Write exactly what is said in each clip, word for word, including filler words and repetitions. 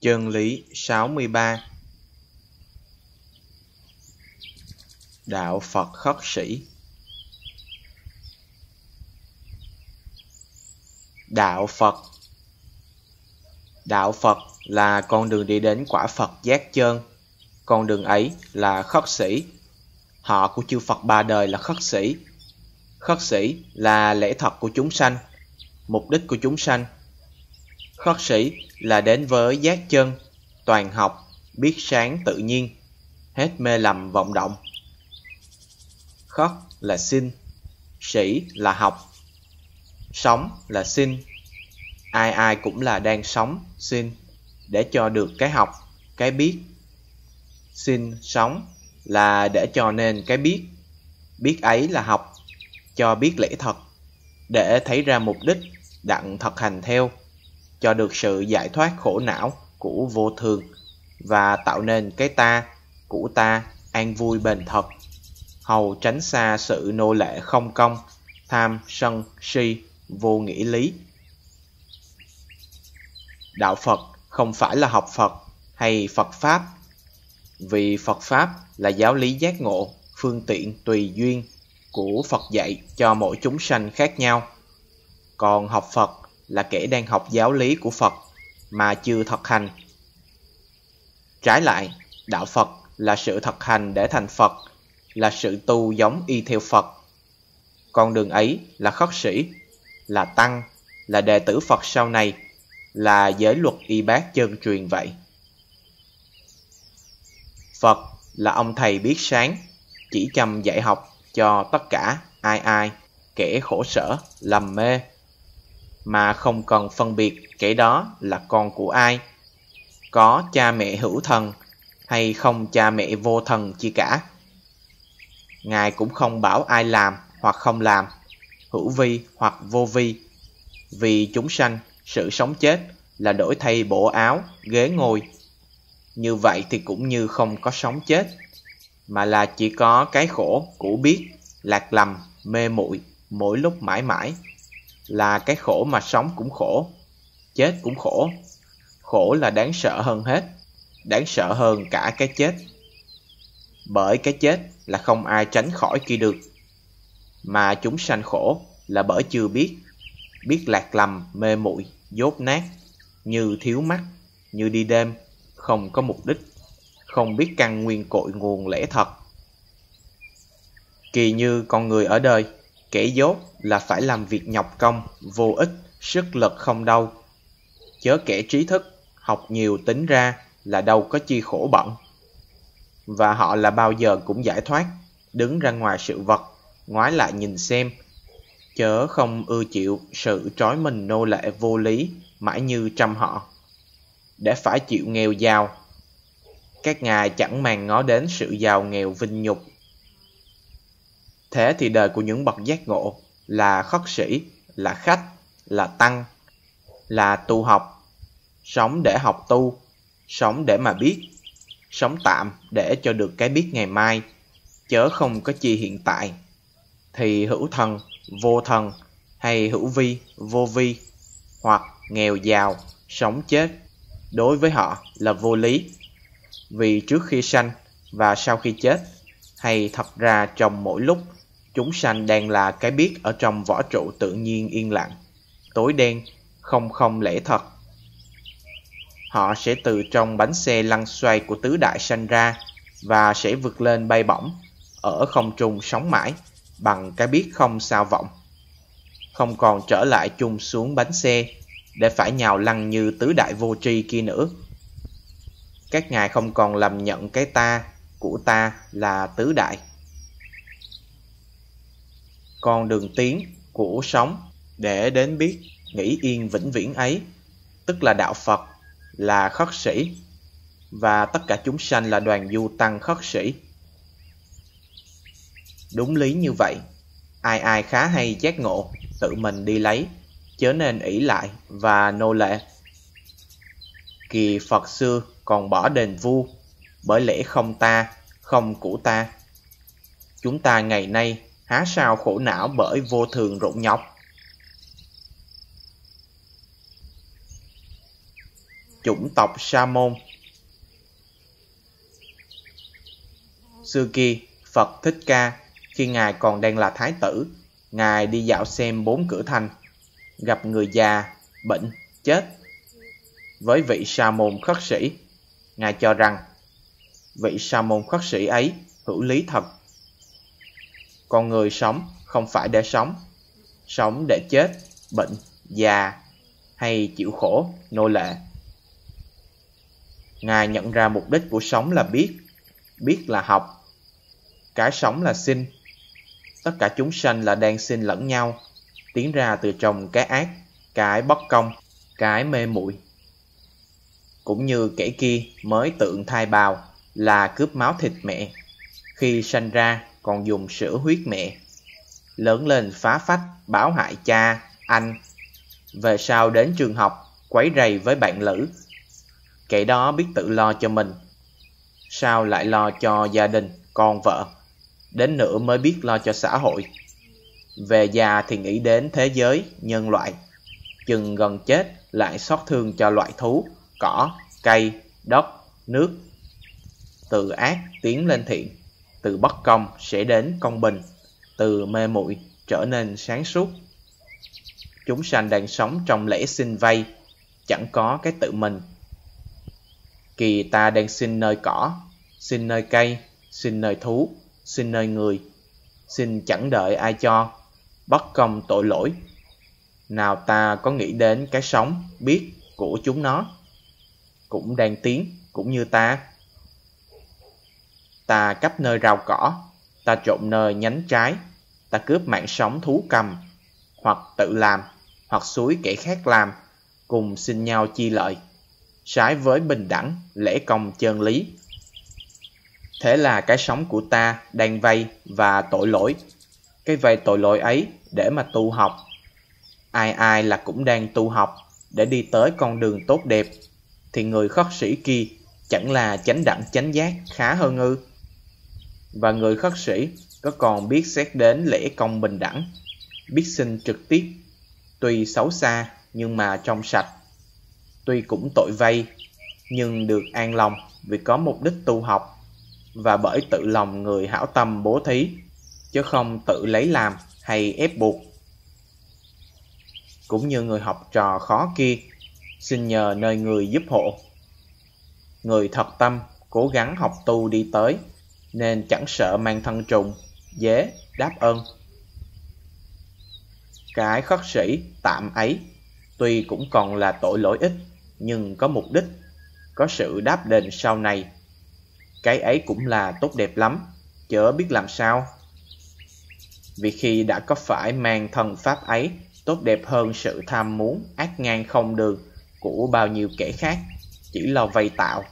Chơn lý sáu mươi ba. Đạo Phật khất sĩ. Đạo Phật. Đạo Phật là con đường đi đến quả Phật giác chơn. Con đường ấy là khất sĩ. Họ của chư Phật ba đời là khất sĩ. Khất sĩ là lẽ thật của chúng sanh, mục đích của chúng sanh. Khất sĩ là đến với giác chân, toàn học, biết sáng tự nhiên, hết mê lầm vọng động. Khất là xin, sĩ là học, sống là xin. Ai ai cũng là đang sống, xin, để cho được cái học, cái biết. Xin, sống là để cho nên cái biết. Biết ấy là học, cho biết lẽ thật, để thấy ra mục đích, đặng thực hành theo, cho được sự giải thoát khổ não của vô thường và tạo nên cái ta, của ta an vui bền thật, hầu tránh xa sự nô lệ không công, tham sân si vô nghĩa lý. Đạo Phật không phải là học Phật hay Phật Pháp, vì Phật Pháp là giáo lý giác ngộ, phương tiện tùy duyên của Phật dạy cho mỗi chúng sanh khác nhau. Còn học Phật là kẻ đang học giáo lý của Phật mà chưa thực hành. Trái lại, đạo Phật là sự thực hành để thành Phật, là sự tu giống y theo Phật. Con đường ấy là khất sĩ, là tăng, là đệ tử Phật sau này, là giới luật y bát chân truyền vậy. Phật là ông thầy biết sáng, chỉ chăm dạy học cho tất cả ai ai kẻ khổ sở lầm mê, mà không cần phân biệt kẻ đó là con của ai, có cha mẹ hữu thần hay không cha mẹ vô thần chi cả. Ngài cũng không bảo ai làm hoặc không làm, hữu vi hoặc vô vi, vì chúng sanh sự sống chết là đổi thay bộ áo, ghế ngồi. Như vậy thì cũng như không có sống chết, mà là chỉ có cái khổ của biết, lạc lầm, mê muội mỗi lúc mãi mãi. Là cái khổ mà sống cũng khổ, chết cũng khổ. Khổ là đáng sợ hơn hết, đáng sợ hơn cả cái chết. Bởi cái chết là không ai tránh khỏi kia được. Mà chúng sanh khổ là bởi chưa biết, biết lạc lầm, mê muội dốt nát, như thiếu mắt, như đi đêm, không có mục đích, không biết căn nguyên cội nguồn lẽ thật. Kỳ như con người ở đời, kẻ dốt là phải làm việc nhọc công, vô ích, sức lực không đâu. Chớ kẻ trí thức, học nhiều tính ra là đâu có chi khổ bận. Và họ là bao giờ cũng giải thoát, đứng ra ngoài sự vật, ngoái lại nhìn xem, chớ không ưa chịu sự trói mình nô lệ vô lý, mãi như trăm họ, để phải chịu nghèo giàu. Các ngài chẳng màng ngó đến sự giàu nghèo vinh nhục. Thế thì đời của những bậc giác ngộ là khất sĩ, là khách, là tăng, là tu học. Sống để học tu, sống để mà biết, sống tạm để cho được cái biết ngày mai, chớ không có chi hiện tại. Thì hữu thần, vô thần, hay hữu vi, vô vi, hoặc nghèo giàu, sống chết, đối với họ là vô lý. Vì trước khi sanh và sau khi chết, hay thật ra trong mỗi lúc, chúng sanh đang là cái biết ở trong võ trụ tự nhiên yên lặng, tối đen, không không lẽ thật. Họ sẽ từ trong bánh xe lăn xoay của tứ đại sanh ra và sẽ vượt lên bay bổng, ở không trung sống mãi, bằng cái biết không sao vọng. Không còn trở lại chung xuống bánh xe, để phải nhào lăn như tứ đại vô tri kia nữa. Các ngài không còn lầm nhận cái ta, của ta là tứ đại. Con đường tiến của sống để đến biết, nghĩ yên vĩnh viễn ấy, tức là đạo Phật, là khất sĩ, và tất cả chúng sanh là đoàn du tăng khất sĩ. Đúng lý như vậy, ai ai khá hay giác ngộ, tự mình đi lấy, chớ nên ỷ lại và nô lệ. Kỳ Phật xưa còn bỏ đền vu, bởi lẽ không ta, không của ta. Chúng ta ngày nay há sao khổ não bởi vô thường rộn nhọc. chủng tộc Sa môn. Xưa kia, Phật Thích Ca khi Ngài còn đang là Thái tử, Ngài đi dạo xem bốn cửa thành, gặp người già, bệnh, chết. Với vị Sa môn khất sĩ, Ngài cho rằng vị Sa môn khất sĩ ấy hữu lý thật. Con người sống không phải để sống, sống để chết, bệnh, già hay chịu khổ, nô lệ. Ngài nhận ra mục đích của sống là biết, biết là học. Cái sống là sinh, tất cả chúng sanh là đang sinh lẫn nhau, tiến ra từ trong cái ác, cái bất công, cái mê muội. Cũng như kẻ kia mới tượng thai bào là cướp máu thịt mẹ, khi sanh ra còn dùng sữa huyết mẹ, lớn lên phá phách, báo hại cha, anh, về sau đến trường học, quấy rầy với bạn lữ. Kẻ đó biết tự lo cho mình, sao lại lo cho gia đình, con vợ, đến nữa mới biết lo cho xã hội. Về già thì nghĩ đến thế giới, nhân loại, chừng gần chết lại xót thương cho loài thú, cỏ, cây, đất, nước. Từ ác tiến lên thiện, từ bất công sẽ đến công bình, từ mê muội trở nên sáng suốt. Chúng sanh đang sống trong lễ sinh vay, chẳng có cái tự mình. Kỳ ta đang sinh nơi cỏ, sinh nơi cây, sinh nơi thú, sinh nơi người, xin chẳng đợi ai cho, bất công tội lỗi. Nào ta có nghĩ đến cái sống, biết của chúng nó, cũng đang tiến, cũng như ta. Ta cắp nơi rào cỏ, ta trộm nơi nhánh trái, ta cướp mạng sống thú cầm, hoặc tự làm, hoặc xúi kẻ khác làm, cùng xin nhau chi lợi, sái với bình đẳng, lễ công chơn lý. Thế là cái sống của ta đang vay và tội lỗi. Cái vay tội lỗi ấy để mà tu học. Ai ai là cũng đang tu học để đi tới con đường tốt đẹp, thì người khất sĩ kia chẳng là chánh đẳng chánh giác khá hơn ư? Và người khất sĩ có còn biết xét đến lễ công bình đẳng, biết sinh trực tiếp, tuy xấu xa nhưng mà trong sạch, tuy cũng tội vay nhưng được an lòng vì có mục đích tu học, và bởi tự lòng người hảo tâm bố thí, chứ không tự lấy làm hay ép buộc. Cũng như người học trò khó kia, xin nhờ nơi người giúp hộ. Người thật tâm, cố gắng học tu đi tới, nên chẳng sợ mang thân trùng, dế, đáp ơn. Cái khất sĩ tạm ấy, tuy cũng còn là tội lỗi ít, nhưng có mục đích, có sự đáp đền sau này. Cái ấy cũng là tốt đẹp lắm, chớ biết làm sao. Vì khi đã có phải mang thần pháp ấy, tốt đẹp hơn sự tham muốn ác ngang không đường của bao nhiêu kẻ khác, chỉ lo vay tạo.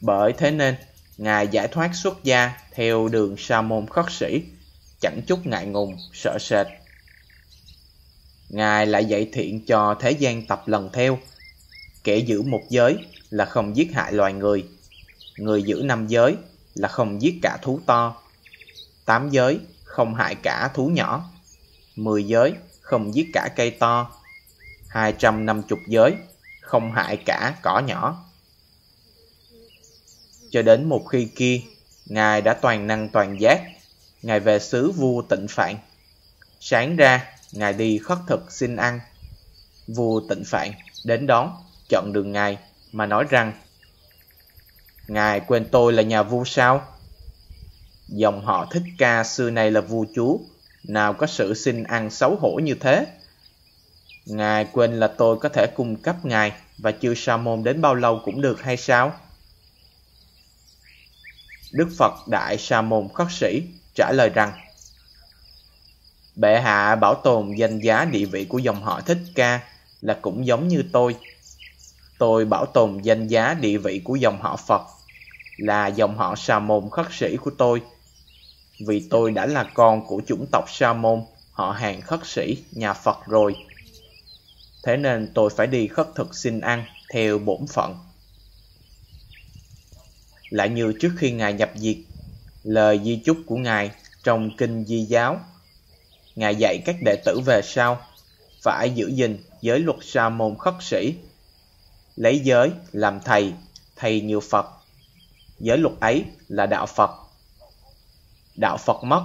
Bởi thế nên, Ngài giải thoát xuất gia theo đường Sa môn khất sĩ, chẳng chút ngại ngùng, sợ sệt. Ngài lại dạy thiện cho thế gian tập lần theo. Kẻ giữ một giới là không giết hại loài người, người giữ năm giới là không giết cả thú to, tám giới không hại cả thú nhỏ, mười giới không giết cả cây to, hai trăm năm chục giới không hại cả cỏ nhỏ. Cho đến một khi kia, Ngài đã toàn năng toàn giác. Ngài về xứ vua Tịnh Phạn. Sáng ra, Ngài đi khất thực xin ăn. Vua Tịnh Phạn đến đón, chọn đường Ngài mà nói rằng: Ngài quên tôi là nhà vua sao? Dòng họ Thích Ca xưa nay là vua chúa, nào có sự xin ăn xấu hổ như thế. Ngài quên là tôi có thể cung cấp Ngài và chư Sa môn đến bao lâu cũng được hay sao? Đức Phật Đại Sa môn khất sĩ trả lời rằng: Bệ hạ bảo tồn danh giá địa vị của dòng họ Thích Ca là cũng giống như tôi. Tôi bảo tồn danh giá địa vị của dòng họ Phật là dòng họ Sa môn khất sĩ của tôi, vì tôi đã là con của chủng tộc Sa môn, họ hàng khất sĩ nhà Phật rồi. Thế nên tôi phải đi khất thực xin ăn theo bổn phận. Lại như trước khi Ngài nhập diệt, lời di chúc của Ngài trong Kinh Di Giáo, Ngài dạy các đệ tử về sau: phải giữ gìn giới luật sa môn khất sĩ, lấy giới làm thầy, thầy nhiều Phật. Giới luật ấy là đạo Phật. Đạo Phật mất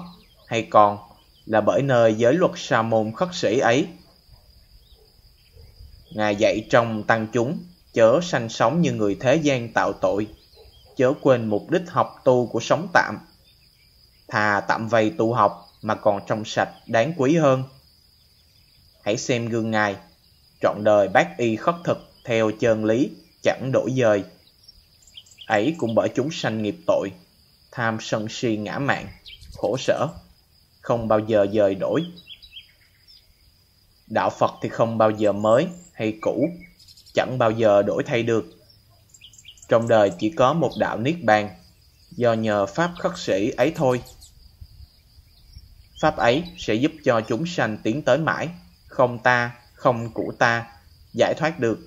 hay còn là bởi nơi giới luật sa môn khất sĩ ấy. Ngài dạy trong tăng chúng chớ sanh sống như người thế gian tạo tội, chớ quên mục đích học tu của sống tạm. Thà tạm vầy tu học mà còn trong sạch đáng quý hơn. Hãy xem gương Ngài, trọn đời bác y khất thực theo chơn lý, chẳng đổi dời. Ấy cũng bởi chúng sanh nghiệp tội, tham sân si ngã mạn, khổ sở, không bao giờ dời đổi. Đạo Phật thì không bao giờ mới hay cũ, chẳng bao giờ đổi thay được. Trong đời chỉ có một đạo Niết Bàn, do nhờ Pháp khất sĩ ấy thôi. Pháp ấy sẽ giúp cho chúng sanh tiến tới mãi, không ta, không của ta, giải thoát được,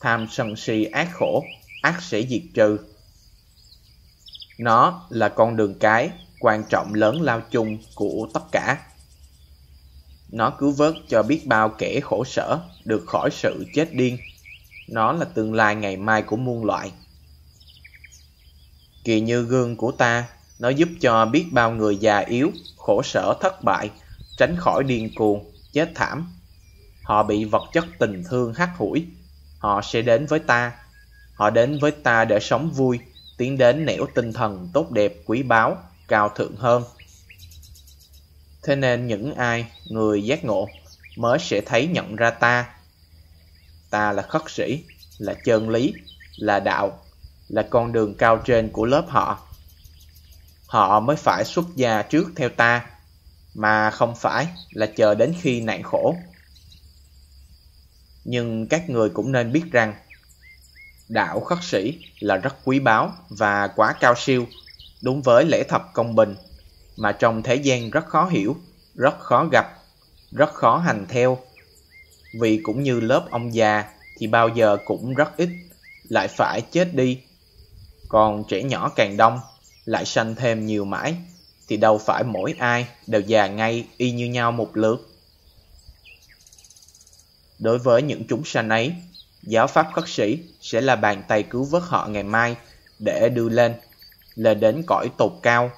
tham sân si ác khổ, ác sẽ diệt trừ. Nó là con đường cái quan trọng lớn lao chung của tất cả. Nó cứu vớt cho biết bao kẻ khổ sở được khỏi sự chết điên. Nó là tương lai ngày mai của muôn loại. Kìa như gương của ta, nó giúp cho biết bao người già yếu, khổ sở thất bại, tránh khỏi điên cuồng, chết thảm. Họ bị vật chất tình thương hắt hủi. Họ sẽ đến với ta. Họ đến với ta để sống vui, tiến đến nẻo tinh thần tốt đẹp quý báu, cao thượng hơn. Thế nên những ai, người giác ngộ, mới sẽ thấy nhận ra ta. Ta là khất sĩ, là chân lý, là đạo, là con đường cao trên của lớp họ. Họ mới phải xuất gia trước theo ta, mà không phải là chờ đến khi nạn khổ. Nhưng các người cũng nên biết rằng, đạo khất sĩ là rất quý báu và quá cao siêu, đúng với lẽ thật công bình, mà trong thế gian rất khó hiểu, rất khó gặp, rất khó hành theo. Vì cũng như lớp ông già thì bao giờ cũng rất ít, lại phải chết đi. Còn trẻ nhỏ càng đông, lại sanh thêm nhiều mãi, thì đâu phải mỗi ai đều già ngay y như nhau một lượt. Đối với những chúng sanh ấy, giáo pháp khất sĩ sẽ là bàn tay cứu vớt họ ngày mai để đưa lên, lên đến cõi tột cao.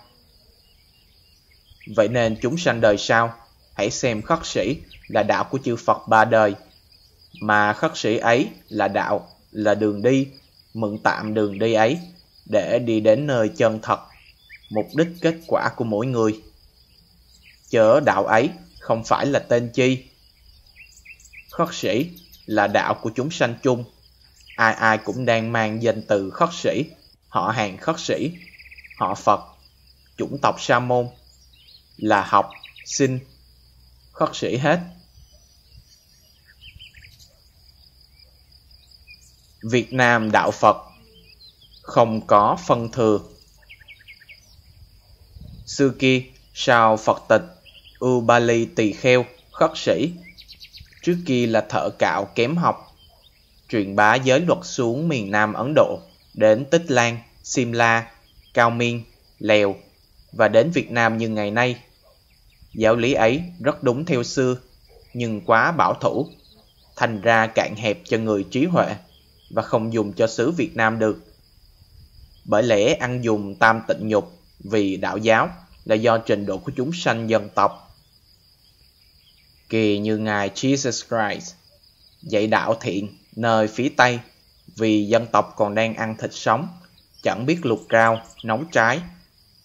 Vậy nên chúng sanh đời sau, hãy xem khất sĩ là đạo của chư Phật ba đời, mà khất sĩ ấy là đạo, là đường đi, mượn tạm đường đi ấy để đi đến nơi chân thật, mục đích kết quả của mỗi người. Chớ đạo ấy không phải là tên chi. Khất sĩ là đạo của chúng sanh chung, ai ai cũng đang mang danh từ khất sĩ, họ hàng khất sĩ, họ Phật, chủng tộc sa môn, là học, sinh, khất sĩ hết. Việt Nam đạo Phật không có phân thừa. Xưa kia, sau Phật tịch, Ưu Ba Ly tỳ kheo, khất sĩ, trước kia là thợ cạo kém học, truyền bá giới luật xuống miền Nam Ấn Độ, đến Tích Lan, Simla, Cao Miên, Lèo, và đến Việt Nam như ngày nay. Giáo lý ấy rất đúng theo xưa, nhưng quá bảo thủ, thành ra cạn hẹp cho người trí huệ, và không dùng cho xứ Việt Nam được. Bởi lẽ ăn dùng tam tịnh nhục vì đạo giáo là do trình độ của chúng sanh dân tộc. Kỳ như Ngài Jesus Christ dạy đạo thiện nơi phía Tây, vì dân tộc còn đang ăn thịt sống, chẳng biết luộc rau, nấu trái.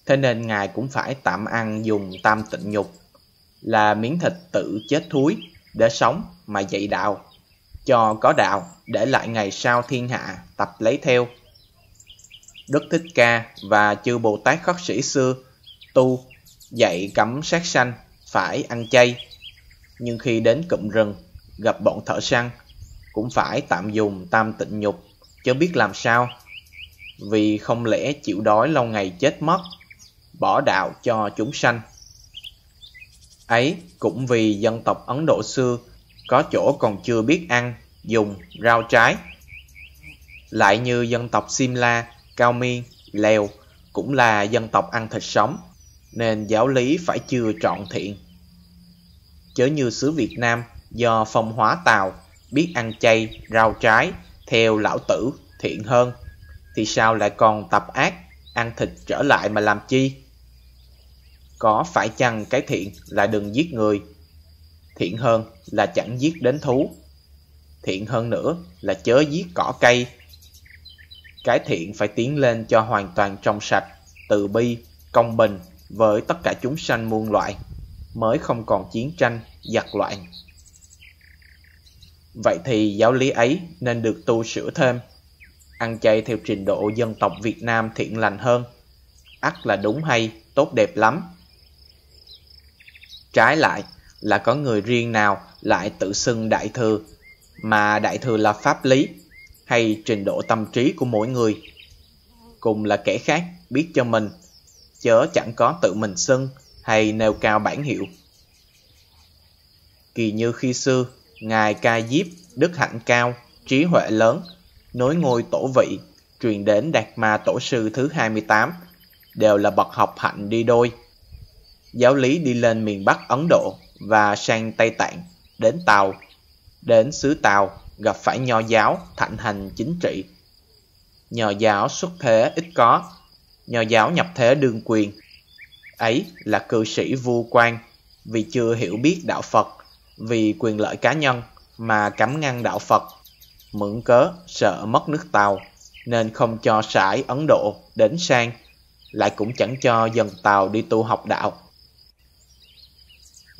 Thế nên Ngài cũng phải tạm ăn dùng tam tịnh nhục, là miếng thịt tự chết thúi, để sống mà dạy đạo, cho có đạo để lại ngày sau thiên hạ tập lấy theo. Đức Thích Ca và chư Bồ Tát khất sĩ xưa tu dạy cấm sát sanh, phải ăn chay. Nhưng khi đến cụm rừng, gặp bọn thợ săn, cũng phải tạm dùng tam tịnh nhục, chớ biết làm sao. Vì không lẽ chịu đói lâu ngày chết mất, bỏ đạo cho chúng sanh. Ấy cũng vì dân tộc Ấn Độ xưa có chỗ còn chưa biết ăn, dùng rau trái. Lại như dân tộc Simla, Cao Miên, Lèo cũng là dân tộc ăn thịt sống, nên giáo lý phải chưa trọn thiện. Chớ như xứ Việt Nam do phong hóa Tào, biết ăn chay, rau trái, theo lão tử thiện hơn, thì sao lại còn tập ác, ăn thịt trở lại mà làm chi? Có phải chăng cái thiện là đừng giết người, thiện hơn là chẳng giết đến thú, thiện hơn nữa là chớ giết cỏ cây. Cái thiện phải tiến lên cho hoàn toàn trong sạch, từ bi, công bình với tất cả chúng sanh muôn loại, mới không còn chiến tranh, giặc loạn. Vậy thì giáo lý ấy nên được tu sửa thêm, ăn chay theo trình độ dân tộc Việt Nam thiện lành hơn, ắt là đúng hay, tốt đẹp lắm. Trái lại là có người riêng nào lại tự xưng đại thừa, mà đại thừa là pháp lý hay trình độ tâm trí của mỗi người, cùng là kẻ khác biết cho mình, chớ chẳng có tự mình xưng hay nêu cao bản hiệu. Kỳ như khi xưa, Ngài Ca Diếp đức hạnh cao, trí huệ lớn, nối ngôi tổ vị, truyền đến Đạt Ma Tổ Sư thứ hai mươi tám, đều là bậc học hạnh đi đôi. Giáo lý đi lên miền Bắc Ấn Độ và sang Tây Tạng, đến Tàu, đến xứ Tàu gặp phải Nho giáo thạnh hành chính trị. Nho giáo xuất thế ít có, Nho giáo nhập thế đương quyền. Ấy là cư sĩ vu quan, vì chưa hiểu biết đạo Phật, vì quyền lợi cá nhân mà cấm ngăn đạo Phật, mượn cớ sợ mất nước Tàu nên không cho sải Ấn Độ đến sang, lại cũng chẳng cho dân Tàu đi tu học đạo.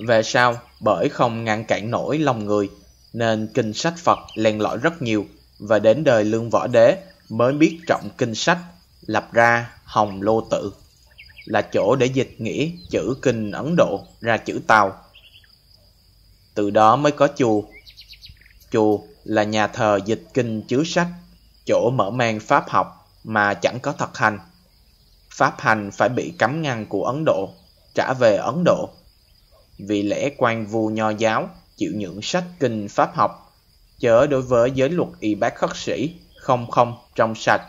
Về sau, bởi không ngăn cản nổi lòng người nên kinh sách Phật len lỏi rất nhiều, và đến đời Lương Võ Đế mới biết trọng kinh sách, lập ra Hồng Lô Tự là chỗ để dịch nghĩa chữ kinh Ấn Độ ra chữ Tàu. Từ đó mới có chùa. Chùa là nhà thờ dịch kinh chứa sách, chỗ mở mang pháp học mà chẳng có thực hành. Pháp hành phải bị cấm ngăn của Ấn Độ, trả về Ấn Độ. Vì lẽ quan vu Nho giáo chịu nhượng sách kinh pháp học, chớ đối với giới luật y bác khất sĩ, không không, trong sạch,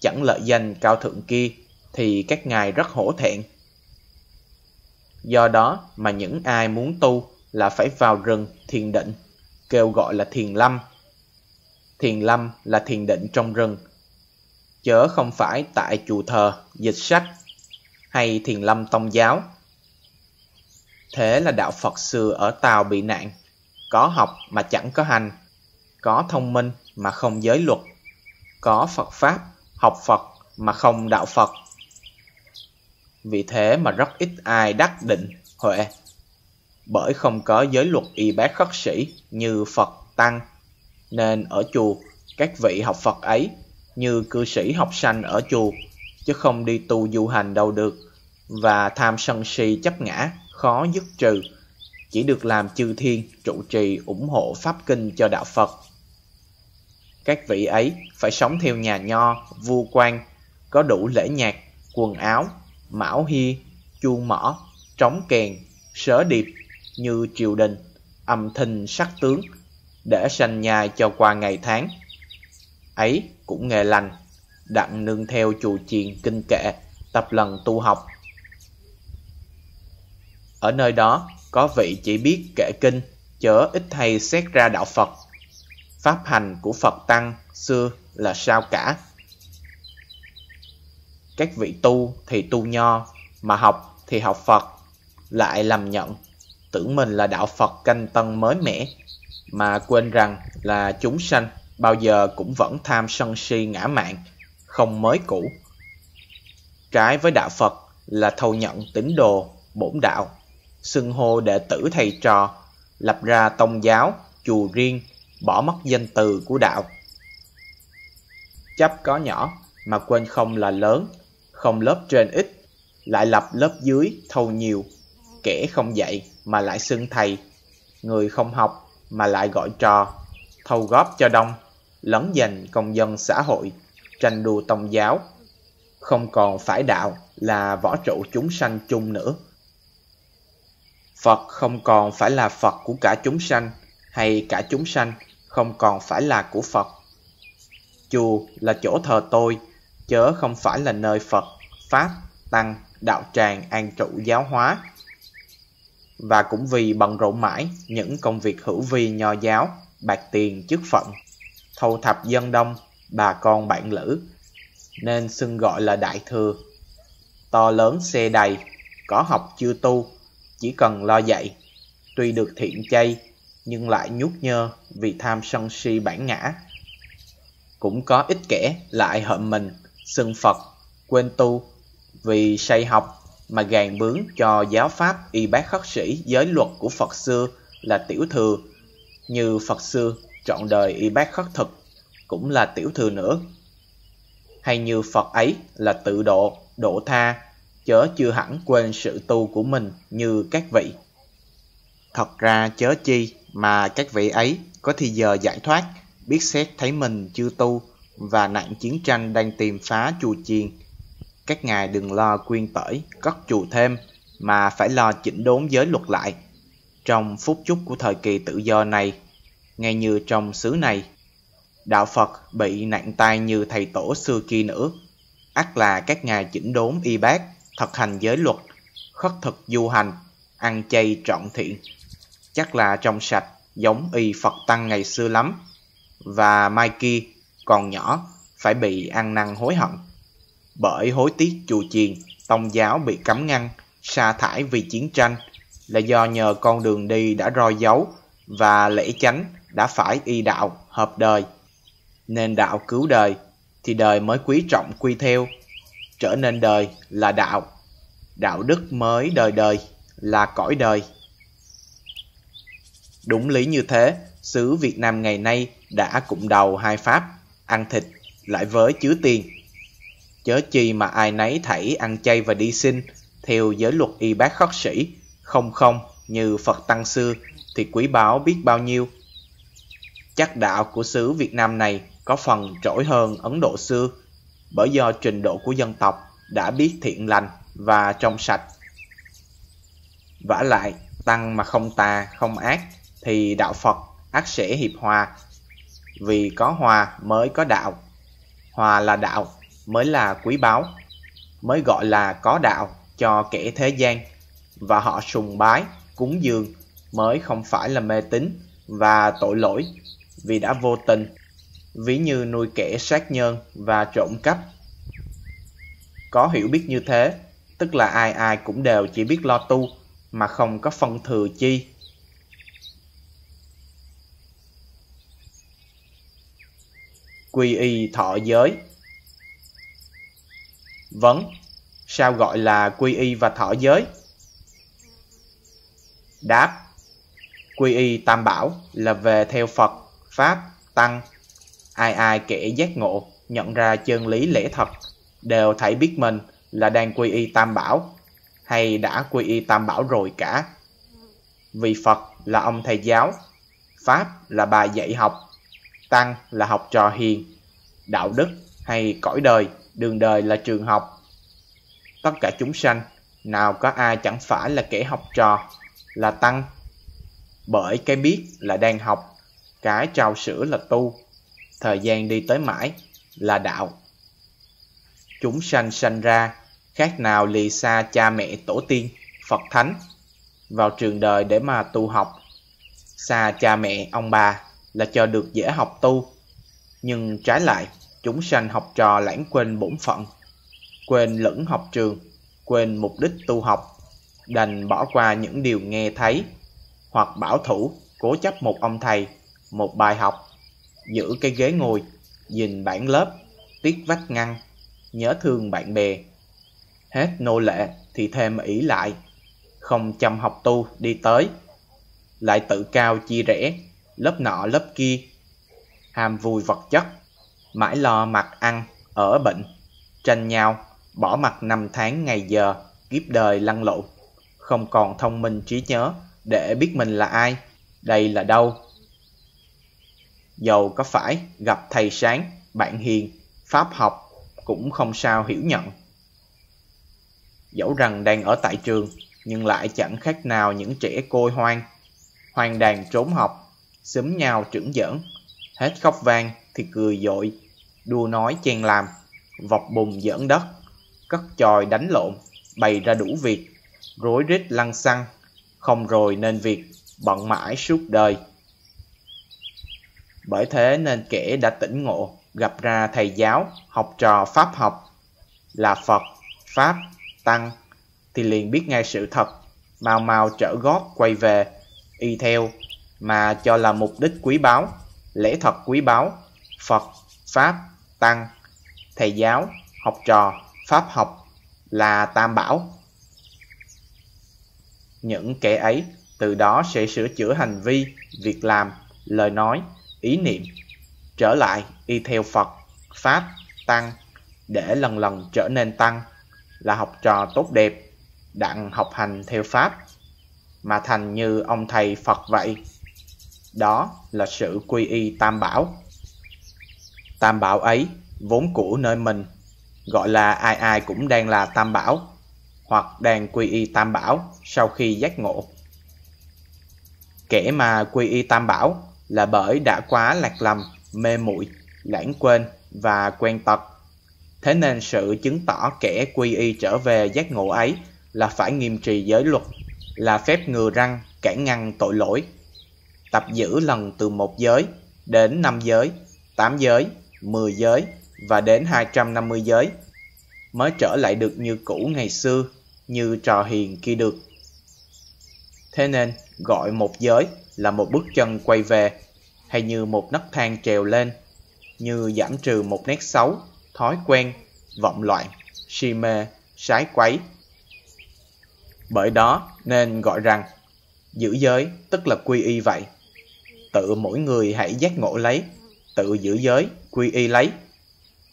chẳng lợi danh cao thượng kia, thì các ngài rất hổ thẹn. Do đó mà những ai muốn tu là phải vào rừng thiền định, kêu gọi là thiền lâm. Thiền lâm là thiền định trong rừng, chớ không phải tại chùa thờ, dịch sách hay thiền lâm tông giáo. Thế là đạo Phật xưa ở Tàu bị nạn, có học mà chẳng có hành, có thông minh mà không giới luật, có Phật Pháp, học Phật mà không đạo Phật. Vì thế mà rất ít ai đắc định huệ, bởi không có giới luật y bác khất sĩ như Phật Tăng, nên ở chùa các vị học Phật ấy như cư sĩ học sanh ở chùa, chứ không đi tu du hành đâu được, và tham sân si chấp ngã khó dứt trừ, chỉ được làm chư thiên trụ trì ủng hộ pháp kinh cho đạo Phật. Các vị ấy phải sống theo nhà Nho vu quan, có đủ lễ nhạc, quần áo, mão hia, chuông mõ, trống kèn, sớ điệp như triều đình, âm thinh sắc tướng, để sanh nhai cho qua ngày tháng. Ấy cũng nghề lành, đặng nương theo chùa chiền kinh kệ, tập lần tu học. Ở nơi đó, có vị chỉ biết kệ kinh, chớ ít hay xét ra đạo Phật. Pháp hành của Phật Tăng xưa là sao cả. Các vị tu thì tu Nho, mà học thì học Phật, lại lầm nhận, tưởng mình là đạo Phật canh tân mới mẻ, mà quên rằng là chúng sanh bao giờ cũng vẫn tham sân si ngã mạn, không mới cũ. Trái với đạo Phật là thâu nhận tín đồ, bổn đạo, xưng hô đệ tử thầy trò, lập ra tông giáo, chùa riêng, bỏ mất danh từ của đạo. Chấp có nhỏ mà quên không là lớn, không lớp trên ít, lại lập lớp dưới thâu nhiều, kẻ không dạy mà lại xưng thầy, người không học mà lại gọi trò, thâu góp cho đông, lấn giành công dân xã hội, tranh đua tông giáo, không còn phải đạo là võ trụ chúng sanh chung nữa. Phật không còn phải là Phật của cả chúng sanh, hay cả chúng sanh không còn phải là của Phật. Chùa là chỗ thờ tôi, chớ không phải là nơi Phật, Pháp, Tăng, đạo tràng an trụ giáo hóa. và cũng vì bận rộn mãi những công việc hữu vi nho giáo, bạc tiền chức phận, thâu thập dân đông, bà con bạn lữ, nên xưng gọi là Đại Thừa. To lớn xe đầy, có học chưa tu, chỉ cần lo dạy, tuy được thiện chay nhưng lại nhút nhơ vì tham sân si bản ngã. Cũng có ít kẻ lại hợm mình, xưng Phật, quên tu, vì say học mà gàn bướng cho giáo pháp y bác khất sĩ giới luật của Phật xưa là tiểu thừa, như Phật xưa trọn đời y bác khất thực cũng là tiểu thừa nữa. Hay như Phật ấy là tự độ, độ tha, chớ chưa hẳn quên sự tu của mình như các vị. Thật ra chớ chi mà các vị ấy có thì giờ giải thoát, biết xét thấy mình chưa tu và nạn chiến tranh đang tìm phá chùa chiền. Các ngài đừng lo quyên tởi, cất chùa thêm, mà phải lo chỉnh đốn giới luật lại. Trong phút chốc của thời kỳ tự do này, ngay như trong xứ này, đạo Phật bị nạn tai như thầy tổ xưa kia nữa. Ắt là các ngài chỉnh đốn y bác, thực hành giới luật, khất thực du hành, ăn chay trọn thiện. Chắc là trong sạch, giống y Phật tăng ngày xưa lắm. Và mai kia, còn nhỏ, phải bị ăn năn hối hận. Bởi hối tiếc chùa chiền, tông giáo bị cấm ngăn, sa thải vì chiến tranh, là do nhờ con đường đi đã roi dấu, và lễ chánh đã phải y đạo, hợp đời. Nên đạo cứu đời, thì đời mới quý trọng quy theo, trở nên đời là đạo. Đạo đức mới đời đời, là cõi đời. Đúng lý như thế, xứ Việt Nam ngày nay đã cụm đầu hai pháp, ăn thịt, lại với chứa tiền. Chớ chi mà ai nấy thảy ăn chay và đi xin, theo giới luật y bác khất sĩ, không không như Phật tăng xưa, thì quý báu biết bao nhiêu. Chắc đạo của xứ Việt Nam này có phần trỗi hơn Ấn Độ xưa, bởi do trình độ của dân tộc đã biết thiện lành và trong sạch. Vả lại, tăng mà không tà, không ác, thì đạo Phật ắt sẽ hiệp hòa. Vì có hòa mới có đạo. Hòa là đạo, mới là quý báu, mới gọi là có đạo cho kẻ thế gian, và họ sùng bái, cúng dường mới không phải là mê tín và tội lỗi, vì đã vô tình, ví như nuôi kẻ sát nhân và trộm cắp. Có hiểu biết như thế, tức là ai ai cũng đều chỉ biết lo tu, mà không có phân thừa chi. Quy y thọ giới. Vấn, sao gọi là quy y và thọ giới? Đáp, quy y tam bảo là về theo Phật, Pháp, Tăng. Ai ai kẻ giác ngộ, nhận ra chân lý lẽ thật, đều thảy biết mình là đang quy y tam bảo, hay đã quy y tam bảo rồi cả. Vì Phật là ông thầy giáo, Pháp là bà dạy học, Tăng là học trò hiền, đạo đức hay cõi đời, đường đời là trường học. Tất cả chúng sanh, nào có ai chẳng phải là kẻ học trò, là tăng. Bởi cái biết là đang học, cái trao sữa là tu, thời gian đi tới mãi là đạo. Chúng sanh sanh ra, khác nào lìa xa cha mẹ tổ tiên, Phật Thánh, vào trường đời để mà tu học. Xa cha mẹ ông bà là cho được dễ học tu, nhưng trái lại, chúng sanh học trò lãng quên bổn phận, quên lẫn học trường, quên mục đích tu học, đành bỏ qua những điều nghe thấy, hoặc bảo thủ, cố chấp một ông thầy, một bài học, giữ cái ghế ngồi, nhìn bảng lớp, tiếc vách ngăn, nhớ thương bạn bè. Hết nô lệ thì thêm ỷ lại, không chăm học tu đi tới, lại tự cao chia rẽ, lớp nọ lớp kia, ham vui vật chất, mãi lo mặc ăn, ở bệnh, tranh nhau, bỏ mặc năm tháng ngày giờ, kiếp đời lăn lộn, không còn thông minh trí nhớ để biết mình là ai, đây là đâu. Dầu có phải gặp thầy sáng, bạn hiền, pháp học cũng không sao hiểu nhận. Dẫu rằng đang ở tại trường, nhưng lại chẳng khác nào những trẻ côi hoang, hoang đàn trốn học, xúm nhau chưởng giỡn, hết khóc vang thì cười dội, đua nói chen làm, vọc bùn giỡn đất, cất chòi đánh lộn, bày ra đủ việc, rối rít lăng xăng, không rồi nên việc bận mãi suốt đời. Bởi thế nên kẻ đã tỉnh ngộ, gặp ra thầy giáo, học trò pháp học là Phật, Pháp, Tăng, thì liền biết ngay sự thật, mau mau trở gót quay về, y theo, mà cho là mục đích quý báu, lẽ thật quý báu, Phật, Pháp, Tăng, thầy giáo, học trò, pháp học là tam bảo. Những kẻ ấy từ đó sẽ sửa chữa hành vi, việc làm, lời nói, ý niệm, trở lại y theo Phật, Pháp, Tăng, để lần lần trở nên tăng, là học trò tốt đẹp, đặng học hành theo Pháp, mà thành như ông thầy Phật vậy. Đó là sự quy y tam bảo. Tam bảo ấy vốn của nơi mình, gọi là ai ai cũng đang là tam bảo, hoặc đang quy y tam bảo sau khi giác ngộ. Kẻ mà quy y tam bảo là bởi đã quá lạc lầm, mê muội, lãng quên và quen tật. Thế nên sự chứng tỏ kẻ quy y trở về giác ngộ ấy là phải nghiêm trì giới luật, là phép ngừa răng, cản ngăn tội lỗi, tập giữ lần từ một giới đến năm giới, tám giới, mười giới và đến hai trăm năm mươi giới, mới trở lại được như cũ ngày xưa, như trò hiền kia được. Thế nên gọi một giới là một bước chân quay về, hay như một nấc thang trèo lên, như giảm trừ một nét xấu, thói quen, vọng loạn, si mê, sái quấy. Bởi đó nên gọi rằng giữ giới tức là quy y vậy. Tự mỗi người hãy giác ngộ lấy, tự giữ giới, quy y lấy.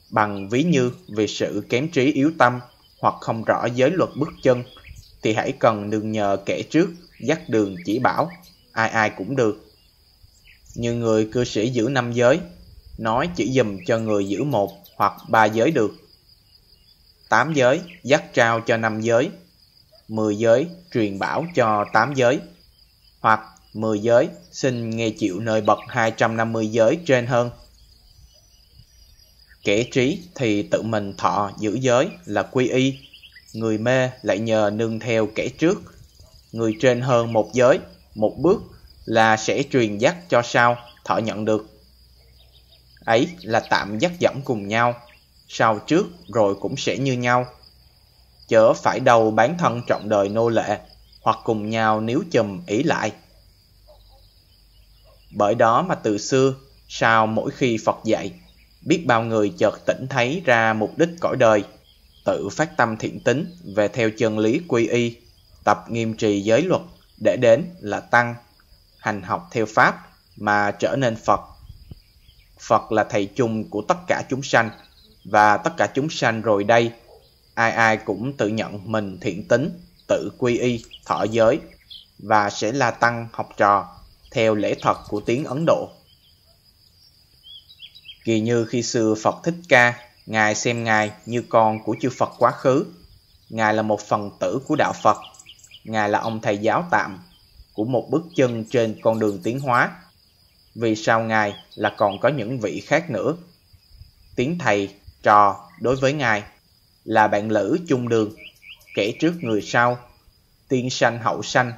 Bằng ví như về sự kém trí yếu tâm hoặc không rõ giới luật bước chân, thì hãy cần nương nhờ kẻ trước dắt đường chỉ bảo, ai ai cũng được. Như người cư sĩ giữ năm giới, nói chỉ dùm cho người giữ một hoặc ba giới được. Tám giới dắt trao cho năm giới, mười giới truyền bảo cho tám giới, hoặc mười giới xin nghe chịu nơi bậc hai trăm năm mươi giới trên hơn. Kẻ trí thì tự mình thọ giữ giới là quy y, người mê lại nhờ nương theo kẻ trước, người trên hơn một giới, một bước là sẽ truyền dắt cho sau thọ nhận được. Ấy là tạm dắt dẫm cùng nhau, sau trước rồi cũng sẽ như nhau. Chớ phải đầu bán thân trọn đời nô lệ, hoặc cùng nhau níu chùm ỷ lại. Bởi đó mà từ xưa, sau mỗi khi Phật dạy, biết bao người chợt tỉnh thấy ra mục đích cõi đời, tự phát tâm thiện tính về theo chân lý quy y, tập nghiêm trì giới luật để đến là tăng, hành học theo Pháp mà trở nên Phật. Phật là thầy chung của tất cả chúng sanh, và tất cả chúng sanh rồi đây, ai ai cũng tự nhận mình thiện tính, tự quy y, thọ giới, và sẽ là tăng học trò, theo lễ thật của tiếng Ấn Độ. Kỳ như khi xưa Phật Thích Ca, Ngài xem Ngài như con của chư Phật quá khứ. Ngài là một phần tử của Đạo Phật. Ngài là ông thầy giáo tạm, của một bước chân trên con đường tiến hóa. Vì sao Ngài là còn có những vị khác nữa? Tiếng thầy, trò đối với Ngài là bạn lữ chung đường, kẻ trước người sau, tiên sanh hậu sanh,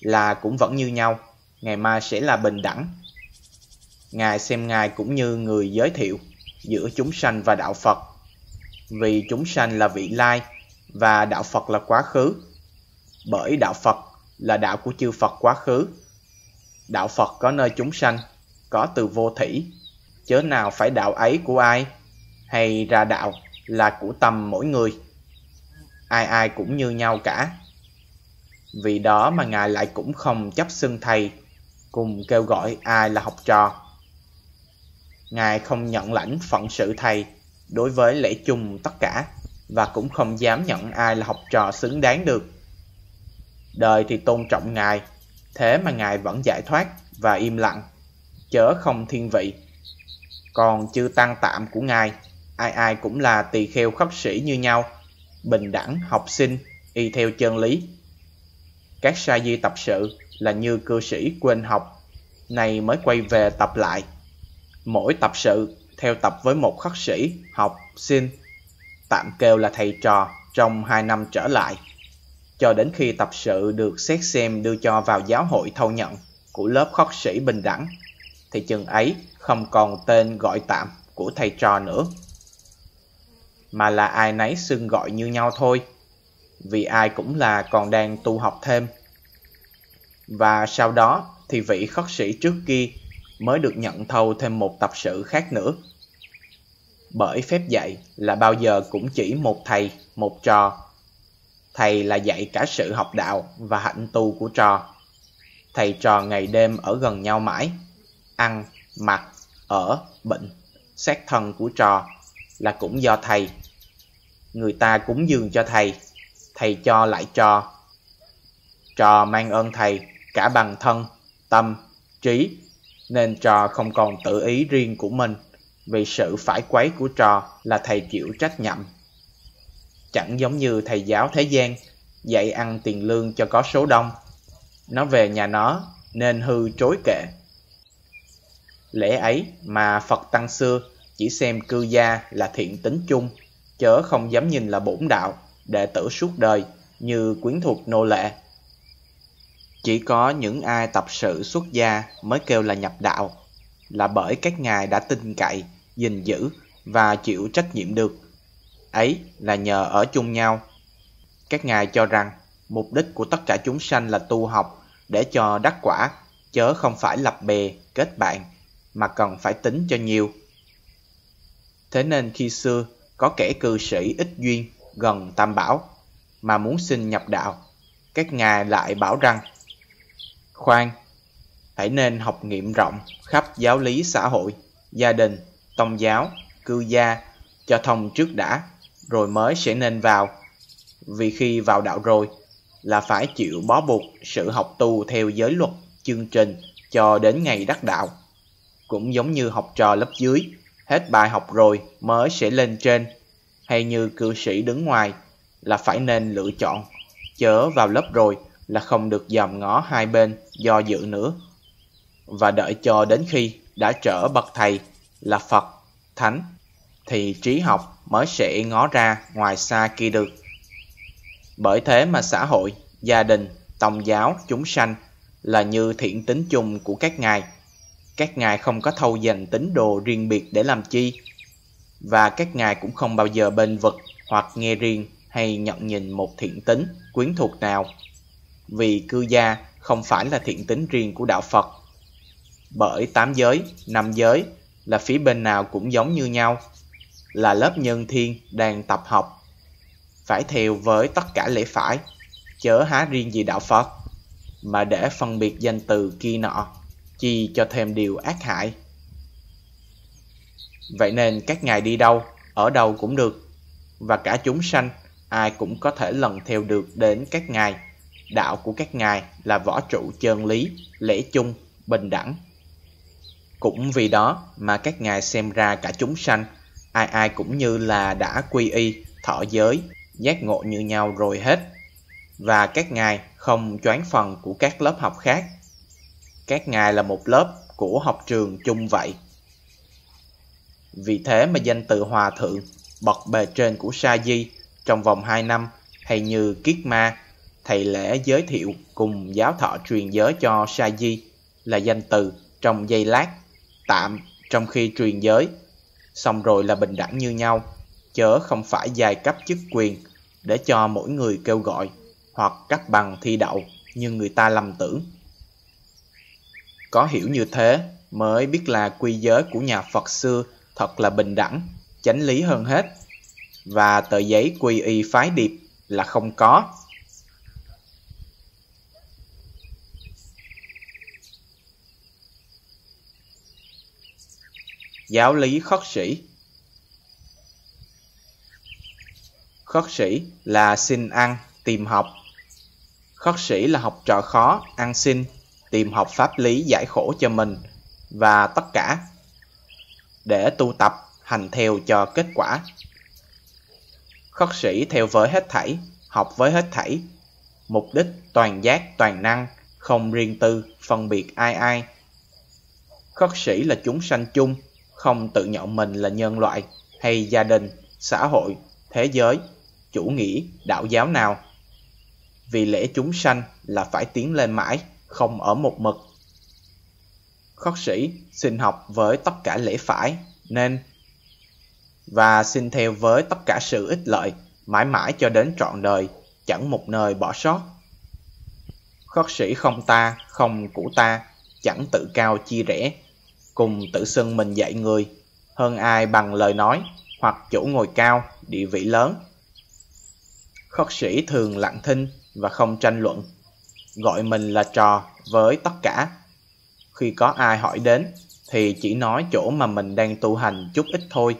là cũng vẫn như nhau, ngày mai sẽ là bình đẳng. Ngài xem Ngài cũng như người giới thiệu giữa chúng sanh và Đạo Phật, vì chúng sanh là vị lai và Đạo Phật là quá khứ. Bởi Đạo Phật là đạo của chư Phật quá khứ. Đạo Phật có nơi chúng sanh, có từ vô thỉ, chớ nào phải đạo ấy của ai, hay ra đạo là của tâm mỗi người. Ai ai cũng như nhau cả. Vì đó mà Ngài lại cũng không chấp xưng thầy, cùng kêu gọi ai là học trò. Ngài không nhận lãnh phận sự thầy đối với lễ chung tất cả, và cũng không dám nhận ai là học trò xứng đáng được. Đời thì tôn trọng Ngài, thế mà Ngài vẫn giải thoát và im lặng, chớ không thiên vị. Còn chư tăng tạm của Ngài, ai ai cũng là tỳ kheo khất sĩ như nhau, bình đẳng học sinh, y theo chân lý. Các sa di tập sự là như cư sĩ quên học, nay mới quay về tập lại. Mỗi tập sự theo tập với một khất sĩ, học, sinh, tạm kêu là thầy trò trong hai năm trở lại. cho đến khi tập sự được xét xem đưa cho vào giáo hội thâu nhận của lớp khất sĩ bình đẳng, thì chừng ấy không còn tên gọi tạm của thầy trò nữa, mà là ai nấy xưng gọi như nhau thôi, vì ai cũng là còn đang tu học thêm. Và sau đó thì vị khất sĩ trước kia mới được nhận thâu thêm một tập sự khác nữa. Bởi phép dạy là bao giờ cũng chỉ một thầy, một trò. Thầy là dạy cả sự học đạo và hạnh tu của trò. Thầy trò ngày đêm ở gần nhau mãi, ăn, mặc, ở, bệnh, xác thân của trò là cũng do thầy. Người ta cúng dường cho thầy, thầy cho lại trò. Trò mang ơn thầy cả bằng thân, tâm, trí, nên trò không còn tự ý riêng của mình, vì sự phải quấy của trò là thầy chịu trách nhiệm. Chẳng giống như thầy giáo thế gian dạy ăn tiền lương cho có số đông, nó về nhà nó nên hư trối kệ. Lẽ ấy mà Phật Tăng xưa chỉ xem cư gia là thiện tính chung, chớ không dám nhìn là bổn đạo, đệ tử suốt đời như quyến thuộc nô lệ. Chỉ có những ai tập sự xuất gia mới kêu là nhập đạo, là bởi các ngài đã tin cậy, gìn giữ và chịu trách nhiệm được. Ấy là nhờ ở chung nhau. Các ngài cho rằng mục đích của tất cả chúng sanh là tu học để cho đắc quả, chớ không phải lập bè, kết bạn, mà cần phải tính cho nhiều. Thế nên khi xưa có kẻ cư sĩ ít duyên gần Tam Bảo mà muốn xin nhập đạo, các ngài lại bảo rằng: khoan, hãy nên học nghiệm rộng khắp giáo lý xã hội, gia đình, tông giáo, cư gia cho thông trước đã, rồi mới sẽ nên vào. Vì khi vào đạo rồi là phải chịu bó buộc sự học tu theo giới luật, chương trình cho đến ngày đắc đạo. Cũng giống như học trò lớp dưới, hết bài học rồi mới sẽ lên trên, hay như cư sĩ đứng ngoài là phải nên lựa chọn, chớ vào lớp rồi là không được dòm ngó hai bên do dự nữa, và đợi cho đến khi đã trở bậc thầy là Phật, Thánh thì trí học mới sẽ ngó ra ngoài xa kia được. Bởi thế mà xã hội, gia đình, tông giáo, chúng sanh là như thiện tính chung của các ngài. Các ngài không có thâu dành tín đồ riêng biệt để làm chi, và các ngài cũng không bao giờ bênh vực hoặc nghe riêng hay nhận nhìn một thiện tính, quyến thuộc nào, vì cư gia không phải là thiện tính riêng của đạo Phật. Bởi tám giới, năm giới là phía bên nào cũng giống như nhau, là lớp nhân thiên đang tập học, phải theo với tất cả lẽ phải, chớ há riêng gì đạo Phật mà để phân biệt danh từ kia nọ, chi cho thêm điều ác hại. Vậy nên các ngài đi đâu, ở đâu cũng được, và cả chúng sanh ai cũng có thể lần theo được đến các ngài. Đạo của các ngài là võ trụ chơn lý, lễ chung, bình đẳng. Cũng vì đó mà các ngài xem ra cả chúng sanh, ai ai cũng như là đã quy y, thọ giới, giác ngộ như nhau rồi hết. Và các ngài không choán phần của các lớp học khác. Các ngài là một lớp của học trường chung vậy. Vì thế mà danh từ hòa thượng, bậc bề trên của Sa Di trong vòng hai năm, hay như Kiết Ma, thầy lễ giới thiệu cùng giáo thọ truyền giới cho Sa Di là danh từ trong giây lát, tạm trong khi truyền giới, xong rồi là bình đẳng như nhau, chớ không phải giai cấp chức quyền để cho mỗi người kêu gọi hoặc cấp bằng thi đậu như người ta lầm tưởng. Có hiểu như thế mới biết là quy giới của nhà Phật xưa thật là bình đẳng, chánh lý hơn hết, và tờ giấy quy y phái điệp là không có. Giáo lý khất sĩ. Khất sĩ là xin ăn, tìm học. Khất sĩ là học trò khó, ăn xin, tìm học pháp lý giải khổ cho mình và tất cả, để tu tập, hành theo cho kết quả. Khất sĩ theo với hết thảy, học với hết thảy, mục đích toàn giác, toàn năng, không riêng tư, phân biệt ai ai. Khất sĩ là chúng sanh chung, không tự nhận mình là nhân loại hay gia đình, xã hội, thế giới, chủ nghĩa, đạo giáo nào. vì lẽ chúng sanh là phải tiến lên mãi, không ở một mực. Khất sĩ xin học với tất cả lẽ phải, nên và xin theo với tất cả sự ích lợi, mãi mãi cho đến trọn đời, chẳng một nơi bỏ sót. Khất sĩ không ta, không của ta, chẳng tự cao chia rẽ, cùng tự xưng mình dạy người, hơn ai bằng lời nói, hoặc chỗ ngồi cao, địa vị lớn. Khất sĩ thường lặng thinh và không tranh luận, gọi mình là trò với tất cả. Khi có ai hỏi đến, thì chỉ nói chỗ mà mình đang tu hành chút ít thôi.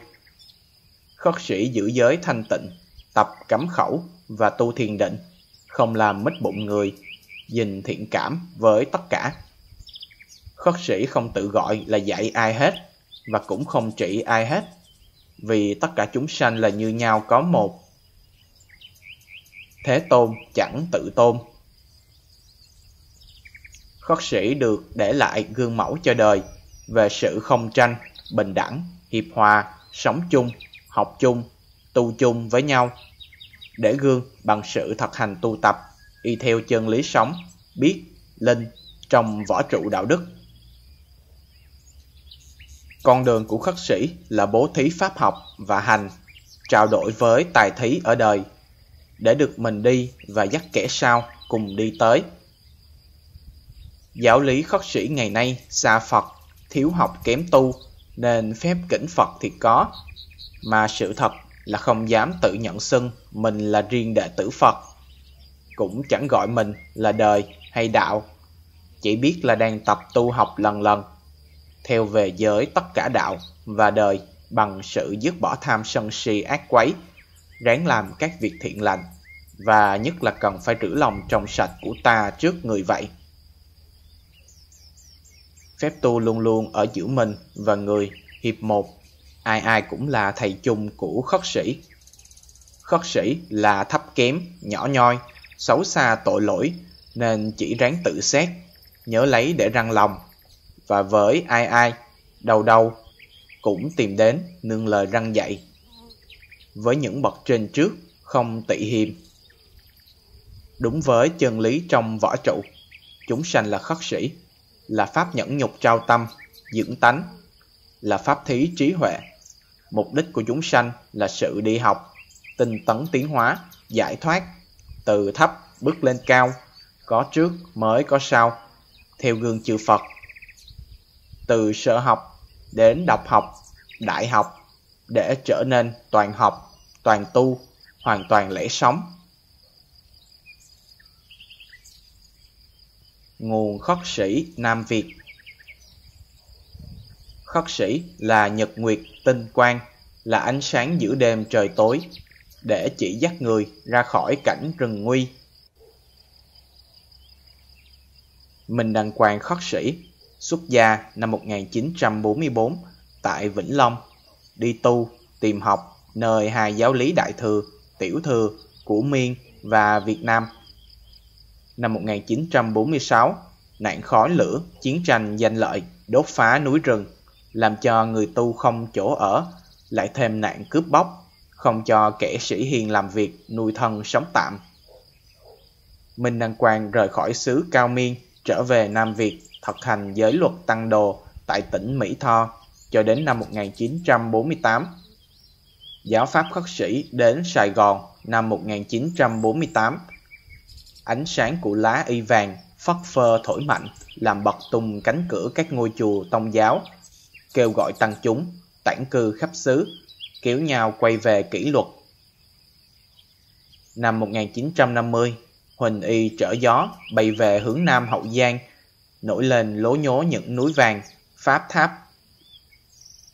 Khất sĩ giữ giới thanh tịnh, tập cấm khẩu và tu thiền định, không làm mít bụng người, dình thiện cảm với tất cả. Khất sĩ không tự gọi là dạy ai hết, và cũng không trị ai hết, vì tất cả chúng sanh là như nhau có một. Thế tôn chẳng tự tôn. Khất sĩ được để lại gương mẫu cho đời về sự không tranh, bình đẳng, hiệp hòa, sống chung, học chung, tu chung với nhau, để gương bằng sự thực hành tu tập, y theo chân lý sống, biết, linh trong võ trụ đạo đức. Con đường của khất sĩ là bố thí pháp học và hành, trao đổi với tài thí ở đời, để được mình đi và dắt kẻ sau cùng đi tới. Giáo lý khất sĩ ngày nay xa Phật, thiếu học kém tu, nên phép kính Phật thì có, mà sự thật là không dám tự nhận xưng mình là riêng đệ tử Phật, cũng chẳng gọi mình là đời hay đạo, chỉ biết là đang tập tu học lần lần, theo về giới tất cả đạo và đời bằng sự dứt bỏ tham sân si ác quấy, ráng làm các việc thiện lành, và nhất là cần phải rửa lòng trong sạch của ta trước người vậy. Phép tu luôn luôn ở giữa mình và người, hiệp một, ai ai cũng là thầy chung của khất sĩ. Khất sĩ là thấp kém, nhỏ nhoi, xấu xa tội lỗi, nên chỉ ráng tự xét, nhớ lấy để răng lòng, và với ai ai, đâu đâu cũng tìm đến nương lời răng dạy. Với những bậc trên trước không tị hiềm. Đúng với chân lý trong võ trụ, chúng sanh là khất sĩ, là pháp nhẫn nhục trao tâm, dưỡng tánh, là pháp thí trí huệ. Mục đích của chúng sanh là sự đi học, tinh tấn tiến hóa, giải thoát, từ thấp bước lên cao, có trước mới có sau, theo gương chư Phật. Từ sở học đến đọc học, đại học, để trở nên toàn học, toàn tu, hoàn toàn lễ sống. Nguồn khất sĩ Nam Việt. Khất sĩ là nhật nguyệt tinh quang, là ánh sáng giữa đêm trời tối, để chỉ dắt người ra khỏi cảnh rừng nguy. Mình đăng quang khất sĩ, xuất gia năm một nghìn chín trăm bốn mươi bốn tại Vĩnh Long, đi tu, tìm học nơi hai giáo lý Đại Thừa, Tiểu Thừa của Miên và Việt Nam. Năm một nghìn chín trăm bốn mươi sáu, nạn khói lửa, chiến tranh danh lợi, đốt phá núi rừng, làm cho người tu không chỗ ở, lại thêm nạn cướp bóc, không cho kẻ sĩ hiền làm việc, nuôi thân sống tạm. Minh Đăng Quang rời khỏi xứ Cao Miên, trở về Nam Việt, thực hành giới luật tăng đồ tại tỉnh Mỹ Tho, cho đến năm một nghìn chín trăm bốn mươi tám. Giáo pháp khất sĩ đến Sài Gòn năm một nghìn chín trăm bốn mươi tám. Ánh sáng của lá y vàng phất phơ thổi mạnh, làm bật tung cánh cửa các ngôi chùa tông giáo, kêu gọi tăng chúng tản cư khắp xứ, kéo nhau quay về kỷ luật. Năm một nghìn chín trăm năm mươi, Huỳnh Y trở gió bay về hướng Nam Hậu Giang, nổi lên lố nhố những núi vàng, pháp tháp,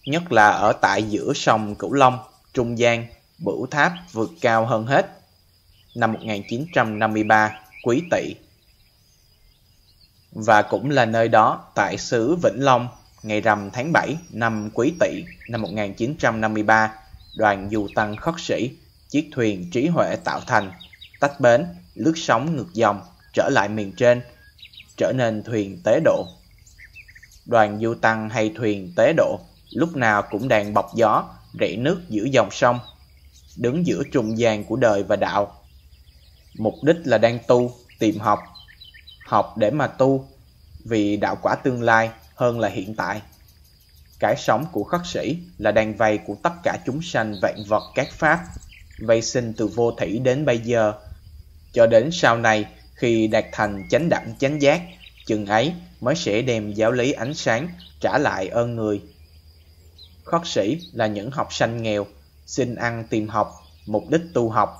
nhất là ở tại giữa sông Cửu Long, Trung Giang, Bửu Tháp vượt cao hơn hết. Năm một nghìn chín trăm năm mươi ba, Quý Tỵ. Và cũng là nơi đó, tại xứ Vĩnh Long, ngày rằm tháng bảy năm Quý Tỵ năm một nghìn chín trăm năm mươi ba, đoàn du tăng khất sĩ, chiếc thuyền trí huệ tạo thành, tách bến, lướt sóng ngược dòng, trở lại miền trên, trở nên thuyền tế độ. Đoàn du tăng hay thuyền tế độ lúc nào cũng đang bọc gió, rẽ nước giữa dòng sông, đứng giữa trung gian của đời và đạo. Mục đích là đang tu, tìm học. Học để mà tu, vì đạo quả tương lai hơn là hiện tại. Cái sống của khất sĩ là đàn vầy của tất cả chúng sanh vạn vật các pháp, vây sinh từ vô thủy đến bây giờ, cho đến sau này khi đạt thành chánh đẳng chánh giác, chừng ấy mới sẽ đem giáo lý ánh sáng trả lại ơn người. Khất sĩ là những học sanh nghèo, xin ăn tìm học, mục đích tu học.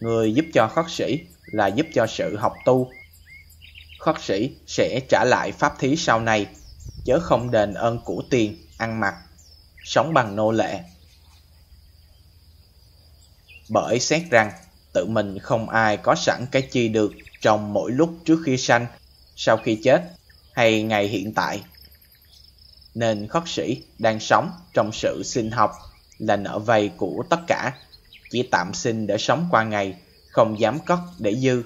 Người giúp cho khất sĩ là giúp cho sự học tu. Khất sĩ sẽ trả lại pháp thí sau này, chớ không đền ơn của tiền, ăn mặc, sống bằng nô lệ. Bởi xét rằng tự mình không ai có sẵn cái chi được trong mỗi lúc trước khi sanh, sau khi chết hay ngày hiện tại. Nên khất sĩ đang sống trong sự xin học là nợ vay của tất cả, chỉ tạm xin để sống qua ngày, không dám cất để dư,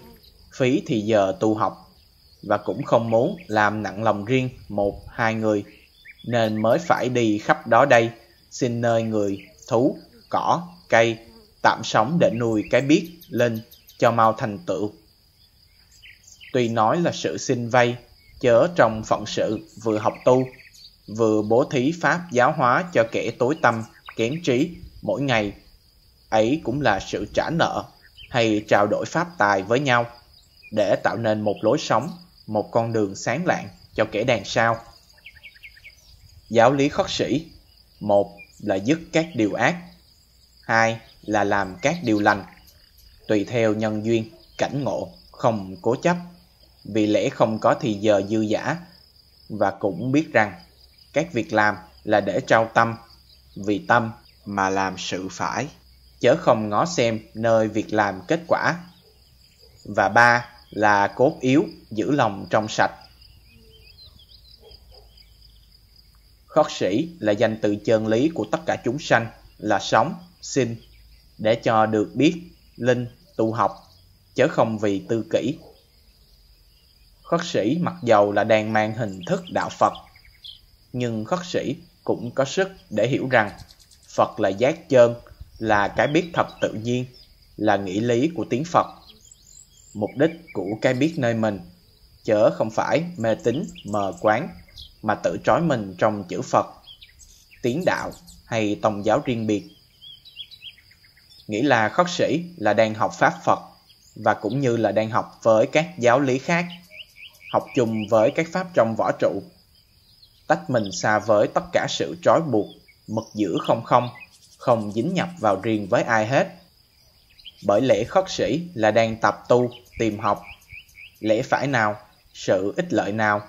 phí thì giờ tu học. Và cũng không muốn làm nặng lòng riêng một hai người, nên mới phải đi khắp đó đây, xin nơi người, thú, cỏ, cây, tạm sống để nuôi cái biết, linh, cho mau thành tựu. Tuy nói là sự xin vay, chớ trong phận sự vừa học tu, vừa bố thí pháp giáo hóa cho kẻ tối tâm, kén trí, mỗi ngày. Ấy cũng là sự trả nợ, hay trao đổi pháp tài với nhau, để tạo nên một lối sống, một con đường sáng lạng cho kẻ đàn sao. Giáo lý khất sĩ: một là dứt các điều ác, hai là làm các điều lành, tùy theo nhân duyên, cảnh ngộ, không cố chấp, vì lẽ không có thì giờ dư dả. Và cũng biết rằng các việc làm là để trao tâm, vì tâm mà làm sự phải, chớ không ngó xem nơi việc làm kết quả. Và ba là cốt yếu, giữ lòng trong sạch. Khất sĩ là danh từ chơn lý của tất cả chúng sanh, là sống, xin, để cho được biết, linh, tu học, chớ không vì tư kỷ. Khất sĩ mặc dầu là đang mang hình thức đạo Phật, nhưng khất sĩ cũng có sức để hiểu rằng Phật là giác chơn, là cái biết thật tự nhiên, là nghĩa lý của tiếng Phật. Mục đích của cái biết nơi mình, chớ không phải mê tín mờ quáng, mà tự trói mình trong chữ Phật, tiếng đạo hay tông giáo riêng biệt. Nghĩa là khất sĩ là đang học pháp Phật, và cũng như là đang học với các giáo lý khác, học chung với các pháp trong võ trụ, tách mình xa với tất cả sự trói buộc, mực giữ không không, không dính nhập vào riêng với ai hết. Bởi lẽ khất sĩ là đang tập tu, tìm học. Lẽ phải nào, sự ích lợi nào,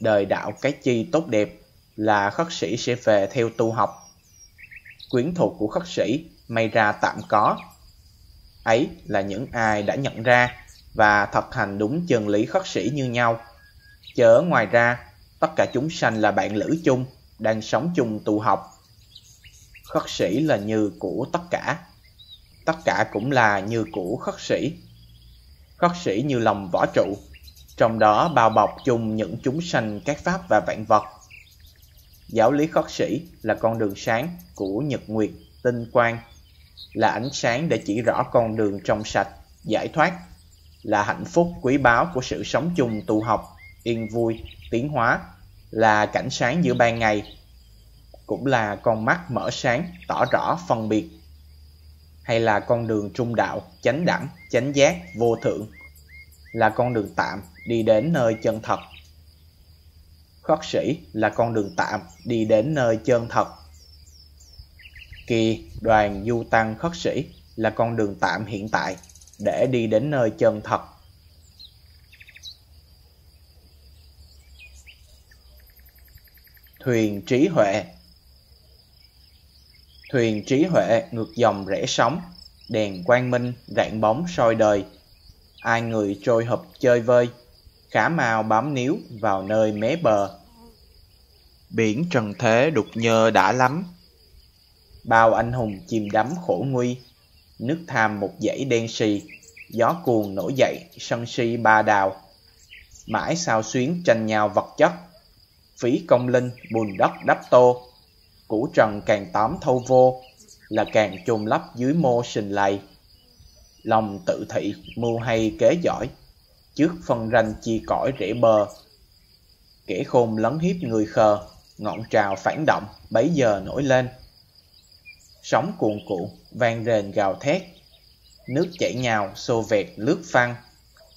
đời đạo cái chi tốt đẹp là khất sĩ sẽ về theo tu học. Quyến thuộc của khất sĩ may ra tạm có. Ấy là những ai đã nhận ra và thực hành đúng chân lý khất sĩ như nhau. Chớ ngoài ra, tất cả chúng sanh là bạn lữ chung, đang sống chung tu học. Khất sĩ là như của tất cả, tất cả cũng là như của khất sĩ. Khất sĩ như lòng võ trụ, trong đó bao bọc chung những chúng sanh các pháp và vạn vật. Giáo lý khất sĩ là con đường sáng của nhật nguyệt, tinh quang, là ánh sáng để chỉ rõ con đường trong sạch, giải thoát, là hạnh phúc quý báu của sự sống chung tu học, yên vui, tiến hóa, là cảnh sáng giữa ban ngày, cũng là con mắt mở sáng tỏ rõ phân biệt, hay là con đường trung đạo, chánh đẳng, chánh giác, vô thượng, là con đường tạm đi đến nơi chân thật. Khất sĩ là con đường tạm đi đến nơi chân thật. Kỳ đoàn du tăng khất sĩ là con đường tạm hiện tại để đi đến nơi chân thật. Thuyền trí huệ. Thuyền trí huệ ngược dòng rẽ sóng, đèn quang minh rạng bóng soi đời. Ai người trôi hợp chơi vơi, khả mau bám níu vào nơi mé bờ. Biển trần thế đục nhơ đã lắm, bao anh hùng chìm đắm khổ nguy. Nước tham một dãy đen sì, gió cuồng nổi dậy sân si ba đào. Mãi sao xuyến tranh nhau vật chất, phí công linh bùn đất đắp tô. Củ trần càng tám thâu vô, là càng chôn lấp dưới mô sình lầy. lòng tự thị, mưu hay kế giỏi, trước phân ranh chia cõi rễ bờ. Kẻ khôn lấn hiếp người khờ, ngọn trào phản động bấy giờ nổi lên. Sóng cuồn cuộn vang rền gào thét, nước chảy nhào xô vẹt lướt phăng.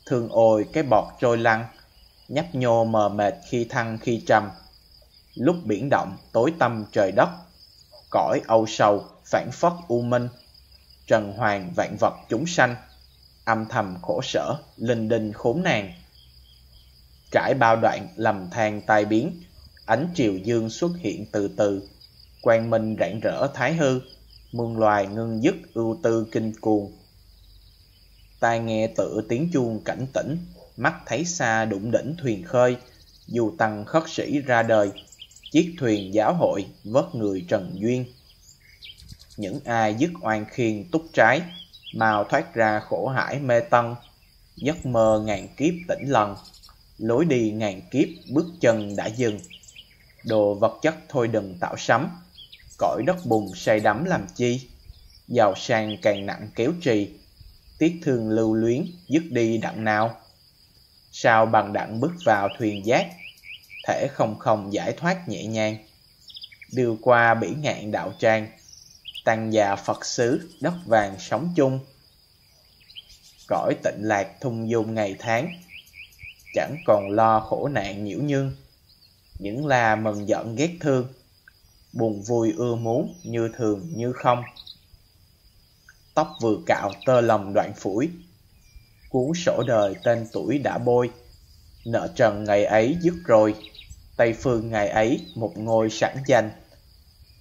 Thương ôi cái bọt trôi lăn, nhấp nhô mờ mệt khi thăng khi trầm. Lúc biển động tối tăm trời đất, cõi âu sầu phảng phất u minh. Trần hoàng vạn vật chúng sanh, âm thầm khổ sở linh đinh khốn nạn. Trải bao đoạn lầm than tai biến, ánh triều dương xuất hiện từ từ. Quang minh rạng rỡ thái hư, muôn loài ngưng dứt ưu tư kinh cuồng. Tai nghe tựa tiếng chuông cảnh tỉnh, mắt thấy xa đụng đỉnh thuyền khơi. Dù tăng khất sĩ ra đời, chiếc thuyền giáo hội vớt người trần duyên. Những ai dứt oan khiên túc trái, mau thoát ra khổ hải mê tân. Giấc mơ ngàn kiếp tỉnh lần, lối đi ngàn kiếp bước chân đã dừng. Đồ vật chất thôi đừng tạo sấm, cõi đất bùn say đắm làm chi. Giàu sang càng nặng kéo trì, tiếc thương lưu luyến dứt đi đặng nào. Sao bằng đặng bước vào thuyền giác, thể không không giải thoát nhẹ nhàng. Đưa qua bỉ ngạn đạo tràng, tăng già Phật xứ đất vàng sống chung. Cõi tịnh lạc thung dung ngày tháng, chẳng còn lo khổ nạn nhiễu nhương. Những là mừng giận ghét thương, buồn vui ưa muốn như thường như không. Tóc vừa cạo tơ lòng đoạn phủi, cuốn sổ đời tên tuổi đã bôi. Nợ trần ngày ấy dứt rồi, Tây Phương ngày ấy một ngôi sẵn danh.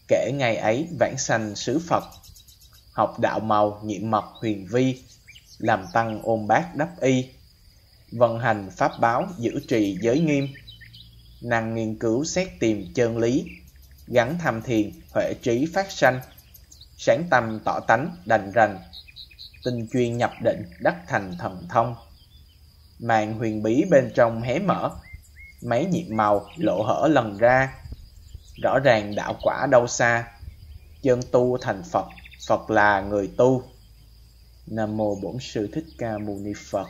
Kể ngày ấy vãng sanh xứ Phật, học đạo màu nhiệm mật huyền vi. Làm tăng ôm bát đắp y, vận hành pháp báo giữ trì giới nghiêm. Năng nghiên cứu xét tìm chân lý, gắn tham thiền huệ trí phát sanh. Sáng tâm tỏ tánh đành rành, tinh chuyên nhập định đắc thành thần thông. Màn huyền bí bên trong hé mở, mấy nhịp màu lộ hở lần ra. Rõ ràng đạo quả đâu xa, chân tu thành Phật, Phật là người tu. Nam mô Bổn Sư Thích Ca Mâu Ni Phật.